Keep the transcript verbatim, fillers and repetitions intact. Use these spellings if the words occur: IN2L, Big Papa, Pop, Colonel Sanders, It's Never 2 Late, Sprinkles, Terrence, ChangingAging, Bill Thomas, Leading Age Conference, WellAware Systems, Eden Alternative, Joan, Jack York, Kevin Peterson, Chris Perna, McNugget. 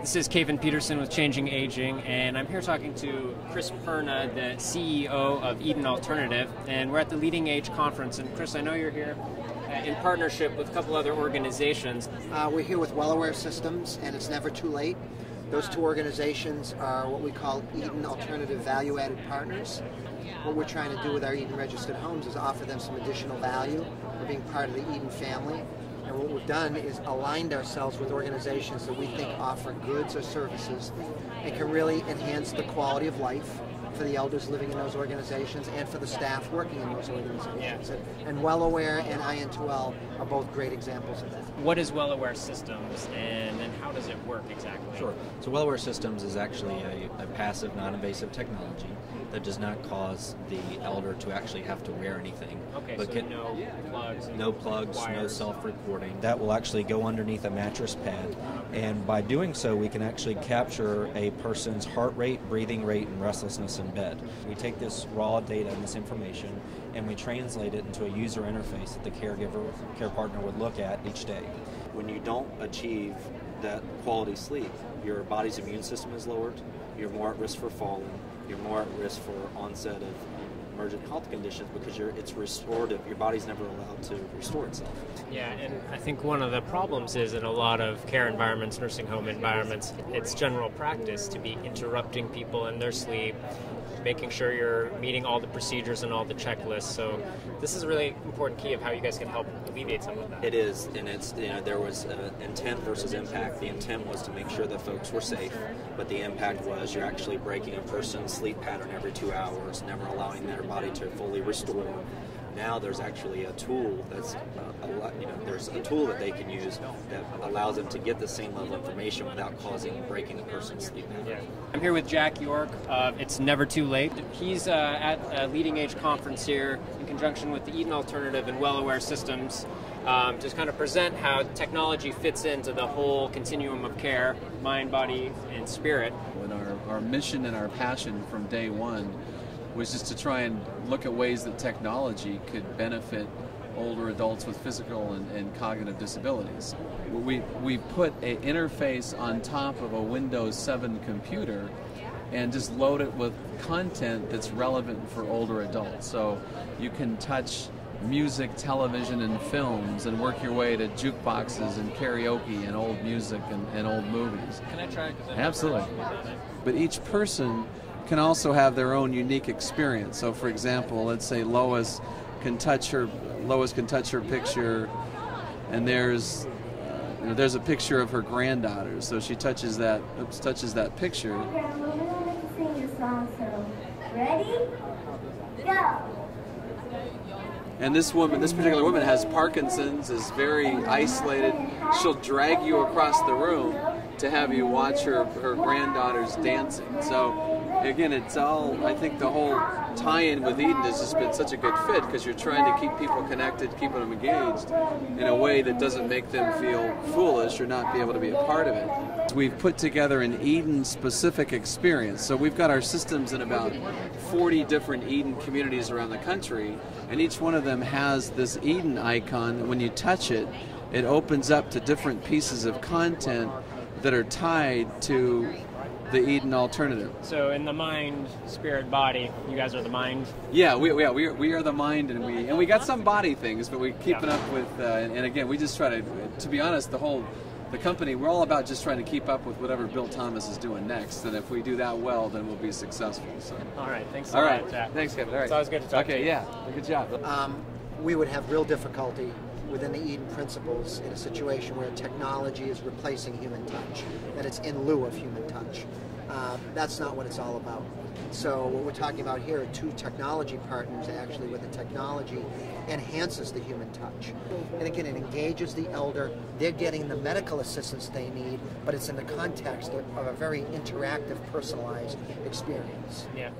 This is Kevin Peterson with Changing Aging, and I'm here talking to Chris Perna, the C E O of Eden Alternative, and we're at the Leading Age Conference. And Chris, I know you're here in partnership with a couple other organizations. Uh, we're here with WellAware Systems and It's Never Too Late. Those two organizations are what we call Eden Alternative Value-Added Partners. What we're trying to do with our Eden Registered Homes is offer them some additional value for being part of the Eden family. And what we've done is aligned ourselves with organizations that we think offer goods or services and can really enhance the quality of life for the elders living in those organizations and for the staff working in those organizations. Yeah. And WellAware and I N two L are both great examples of that. What is WellAware Systems and then how does it work exactly? Sure. So WellAware Systems is actually a, a passive, non-invasive technology that does not cause the elder to actually have to wear anything. Okay, but so can, no plugs, no, plugs no self-reporting. That will actually go underneath a mattress pad, and by doing so we can actually capture a person's heart rate, breathing rate, and restlessness in bed. We take this raw data and this information and we translate it into a user interface that the caregiver, care partner would look at each day. When you don't achieve that quality sleep, your body's immune system is lowered, you're more at risk for falling, you're more at risk for onset of emergent health conditions because you're, it's restorative. Your body's never allowed to restore itself. Yeah, and I think one of the problems is in a lot of care environments, nursing home environments, it's general practice to be interrupting people in their sleep, making sure you're meeting all the procedures and all the checklists. So this is a really important key of how you guys can help alleviate some of that. It is, and it's, you know, there was uh, intent versus impact. The intent was to make sure that folks were safe, but the impact was you're actually breaking a person's sleep pattern every two hours, never allowing their body to fully restore. Now there's actually a tool that's uh, a lot, you know, there's a tool that they can use that allows them to get the same level of information without causing breaking a person's sleep pattern. Yeah. I'm here with Jack York of It's Never Too Late. He's uh, at a Leading Age Conference here in conjunction with the Eden Alternative and WellAware Systems, um, to kind of present how technology fits into the whole continuum of care, mind, body, and spirit. With our, our mission and our passion from day one was just to try and look at ways that technology could benefit older adults with physical and, and cognitive disabilities. We, we put an interface on top of a Windows seven computer and just load it with content that's relevant for older adults. So you can touch music, television, and films, and work your way to jukeboxes and karaoke and old music and, and old movies. Can I try? Absolutely. But each person can also have their own unique experience. So, for example, let's say Lois can touch her Lois can touch her picture, and there's uh, you know, there's a picture of her granddaughter. So she touches that oops, touches that picture. Okay, we're gonna sing a song. So ready, go. And this woman, this particular woman, has Parkinson's, is very isolated. She'll drag you across the room to have you watch her her granddaughters dancing. So. Again, it's all, I think the whole tie-in with Eden has just been such a good fit because you're trying to keep people connected, keeping them engaged in a way that doesn't make them feel foolish or not be able to be a part of it. We've put together an Eden-specific experience. So we've got our systems in about forty different Eden communities around the country, and each one of them has this Eden icon. When you touch it, it opens up to different pieces of content that are tied to the Eden Alternative. So in the mind, spirit, body, you guys are the mind? Yeah, we, we, are, we, are, we are the mind, and we and we got some body things, but we keep it yeah. up with, uh, and, and again, we just try to, to be honest, the whole, the company, we're all about just trying to keep up with whatever Bill Thomas is doing next, and if we do that well, then we'll be successful. So. All right, thanks so all right. much, Jack. Thanks, Kevin. All right. It's always good to talk okay, to you. Okay, yeah, good job. Um, we would have real difficulty within the Eden principles in a situation where technology is replacing human touch, that it's in lieu of human touch. Uh, that's not what it's all about. So what we're talking about here are two technology partners actually where the technology enhances the human touch. And again, it engages the elder. They're getting the medical assistance they need, but it's in the context of, of a very interactive, personalized experience. Yeah.